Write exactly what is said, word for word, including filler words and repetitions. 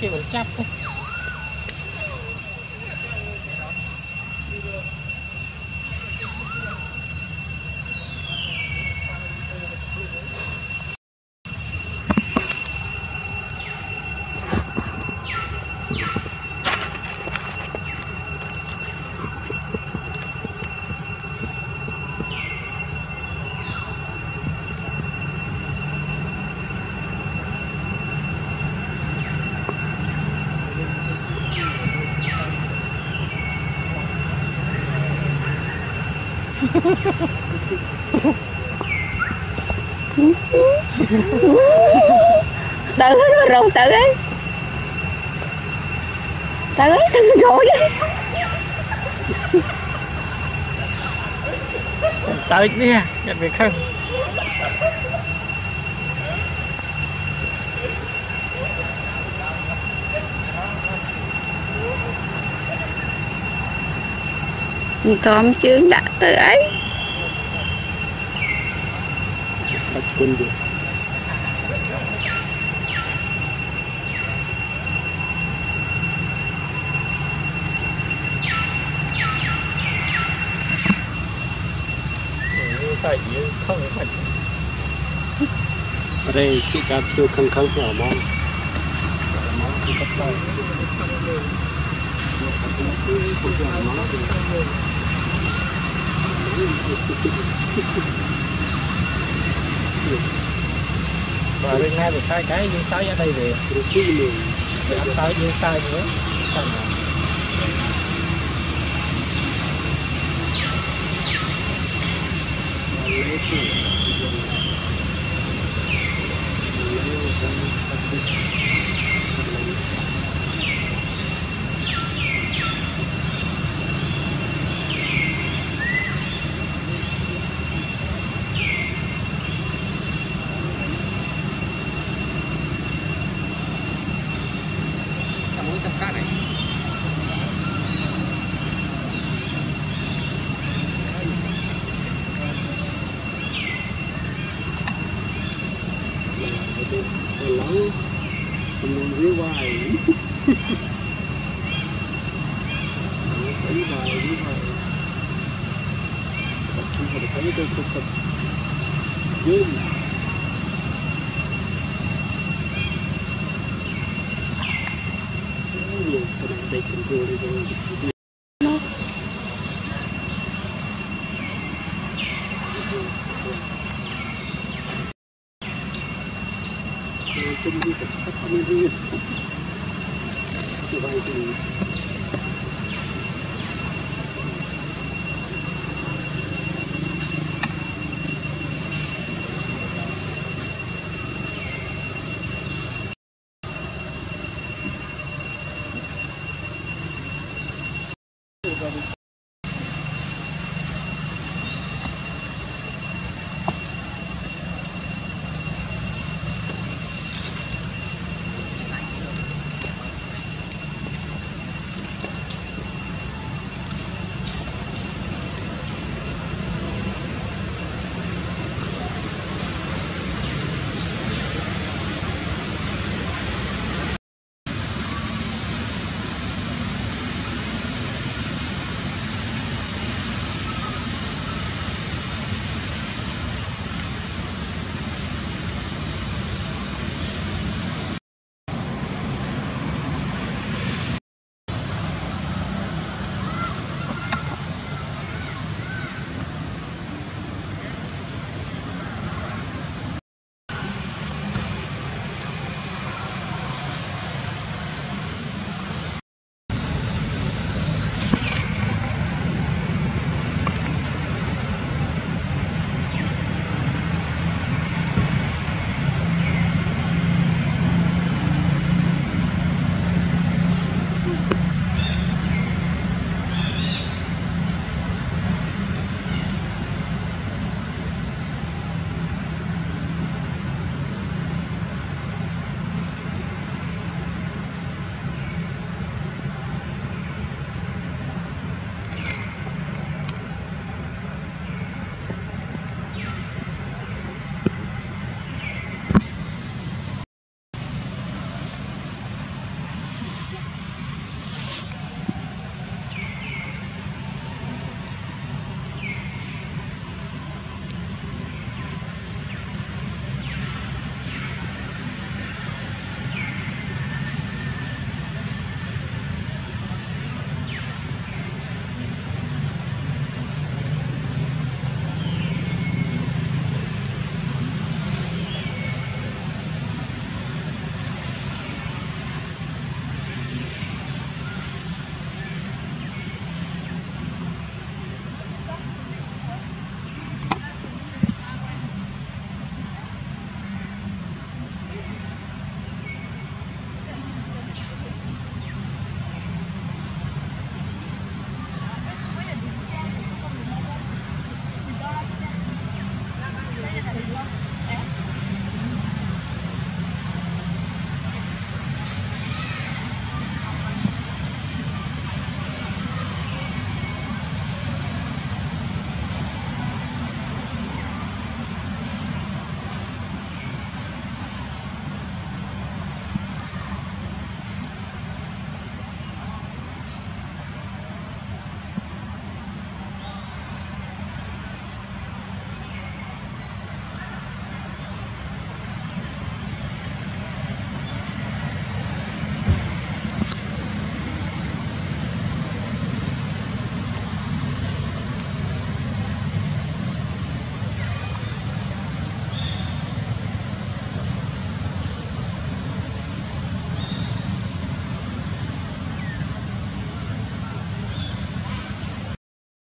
Cái bánh chắp thôi. Tự rụng tự ấy tự ấy tự rồi sao ít nè nhận việc không con chướng đã tự ấy bắt quân được sai gì không phải ở đây chị cam siêu khăng khăng ở mông. Và bên ngay được sai cái nhưng sai ra đây về để ăn sai nhưng sai nữa. Thank you.